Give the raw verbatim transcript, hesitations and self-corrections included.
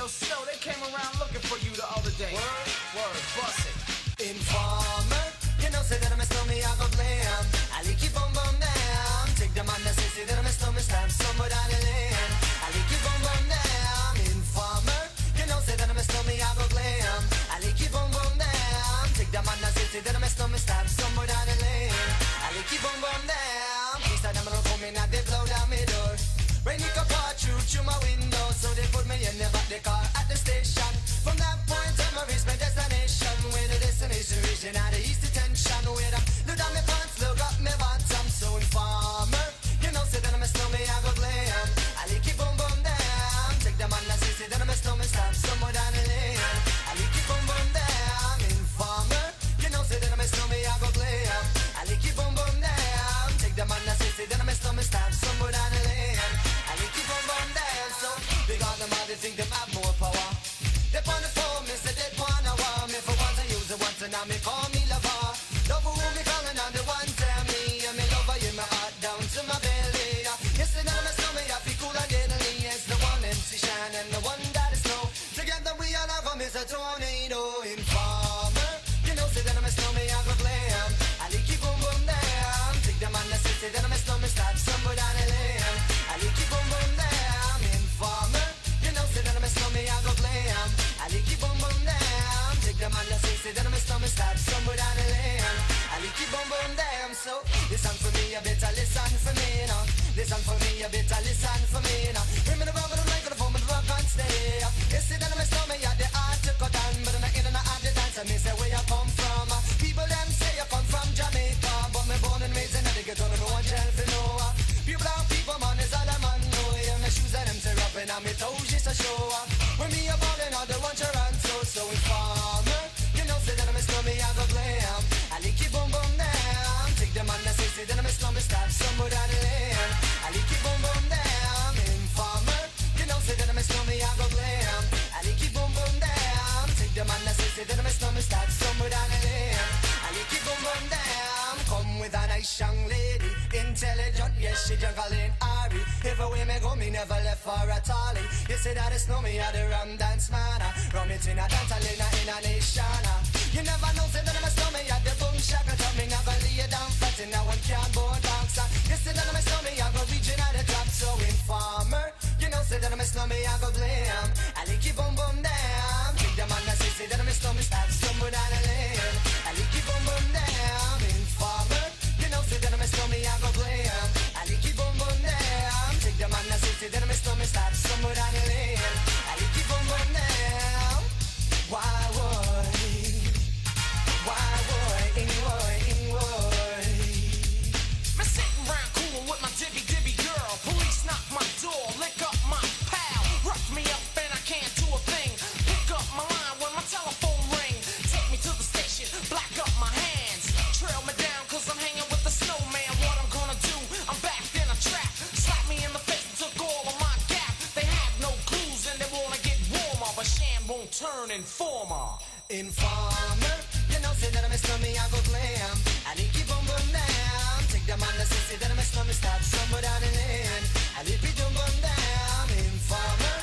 Yo, Snow, they came around looking for you the other day. Word, word, bust it. Informer, you know, say that I'm a snowman, I go glam. I like you, boom, boom, damn. Take them on the city that I'm a snowman, slam somewhere down the lane. I like you, boom, boom, damn. Informer, you know, say that I'm a snowman, I go glam. I like you, boom, boom, damn. Take them on the city that I'm a snowman, slam somewhere down the lane. I like you, boom, boom, damn. These are them that come in and they blow down my door. Rain you can part through, through my window. So they put me in the back the car at the station. From that point on, I reach my destination. Where the destination region out of east detention. Where the look down my pants, look up my bottom. So informer, you know, say that I'm a snowman, I go glam. I like it boom boom damn. Take them on the city, that I'm a snowman, slam somewhere down the lane. I like it boom boom damn. Informer, you know, say that I'm a snowman, I go glam. I like it boom boom damn. Take them on the city, that I'm a snowman, slam somewhere down the lane. They think they have more power. They on the phone, me say they want a warm. If I want to use it once and now me call me lover. Love who me calling on the one tell me. And me lover in my heart down to my belly. Yes, and I'm a snowman, I feel cool and deadly. It's the one M C Shine and the one that is snow. Together we all have a miss a tornado. Informer, you know, say that I'm a snowman, I go glam. I like it boom boom damn. Take them on the city, that I'm a snowman, stop somewhere down the lane. I like it boom boom damn. Informer, say that I'm a snowman, I go glam. I like it boom boom damn. Take them on the stage, say that I'm a snowman, start somewhere down the lane. I like it boom boom damn. So listen for me, you better listen for me now. Listen for me, you better listen for me now. Bring me the rubber, the mic, the phone, the rock and stay. You say that I'm a snowman, you're the hard to cut down. But I'm not in and out the dance, I may say where you come from. People them say you come from Jamaica, but me born and raised in the ghetto, no one shall know. People are people, man, is all I'm on. Shoes and them tear up and I'm a toes just to show up. When me a ballin' all the one Toronto. So informer, you know, say that I'm a snowman, I go glam. I like it boom boom damn. Take them on the city, then I'm a snowman, stop somewhere down the lane. I like it boom boom damn. Informer, you know, say that I'm a snowman, I go glam. I like it boom boom damn. Take them on the city, then I'm a snowman, stop somewhere down the lane. I like it boom boom damn. Come with a nice young lady, intelligent, yes, she jungle in Ari. If away me go, me never left for a tally. You say that it's no me, I the rum dance man. Rum it in a dance, I in a, in a nation. You never know, say that I'm a snowman, I the boom shaka. Tell me, I go lay you down flat in a one cardboard box. You say that I'm a snowman, I go reaching at the top. So informer, you know, say that I'm a snowman, I go glam. I like it boom boom damn. Take them on the say that I'm a snowman, stop somewhere down the lane. I like it boom boom damn. Informer, you know, say that I'm a snowman, I go glam. I like it boom boom damn. Take them on the city, then I'm a snowman, stop somewhere down the lane. I like it boom boom damn. Why would he? Why would anyone, anyone? Me sitting round coolin' with my dibby dibby girl. Police knock my door, lick up my pal. Rough me up and I can't do a thing. Pick up my line when my telephone ring. Take me to the station, black up my hands. Trail me down cause I'm hanging with the snowman. What I'm gonna do, I'm back in a trap. Slap me in the face and took all of my gap. They have no clues and they wanna get warmer. But Sham won't turn informer. Informer, you know, say that I'm a snowman, I go glam. I like it boom boom damn. Take them on the city, that I'm a snowman, stop somewhere down the lane. I like it boom boom damn. Informer,